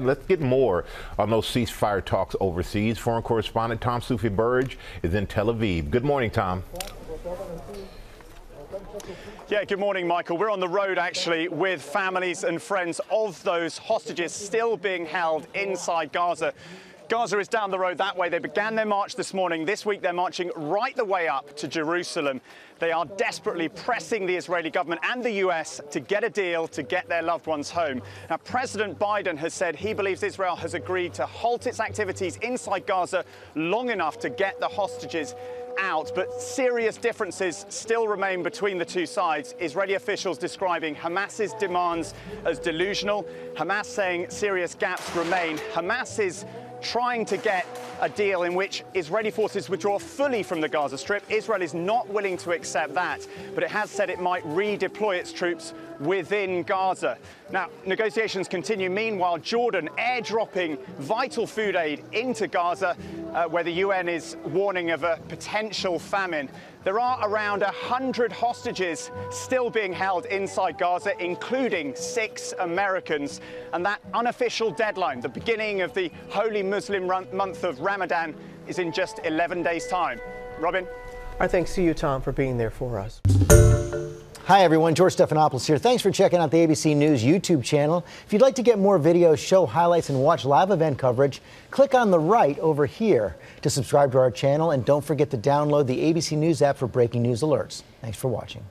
Let's get more on those ceasefire talks overseas. Foreign correspondent Tom Sufi Burge is in Tel Aviv. Good morning, Tom. Yeah, good morning, Michael. We're on the road, actually, with families and friends of those hostages still being held inside Gaza. Gaza is down the road that way. They began their march this morning. This week, they're marching right the way up to Jerusalem. They are desperately pressing the Israeli government and the U.S. to get a deal to get their loved ones home. Now, President Biden has said he believes Israel has agreed to halt its activities inside Gaza long enough to get the hostages out, but serious differences still remain between the two sides. Israeli officials describing Hamas's demands as delusional, Hamas saying serious gaps remain. Hamas is trying to get a deal in which Israeli forces withdraw fully from the Gaza Strip. Israel is not willing to accept that, but it has said it might redeploy its troops within Gaza. Now, negotiations continue. Meanwhile, Jordan airdropping vital food aid into Gaza, where the UN is warning of a potential famine. There are around 100 hostages still being held inside Gaza, including 6 Americans. And that unofficial deadline, the beginning of the holy Muslim month of Ramadan, is in just 11 days' time. Robin? Our thanks to you, Tom, for being there for us. Hi, everyone. George Stephanopoulos here. Thanks for checking out the ABC News YouTube channel. If you'd like to get more videos, show highlights, and watch live event coverage, click on the right over here to subscribe to our channel. And don't forget to download the ABC News app for breaking news alerts. Thanks for watching.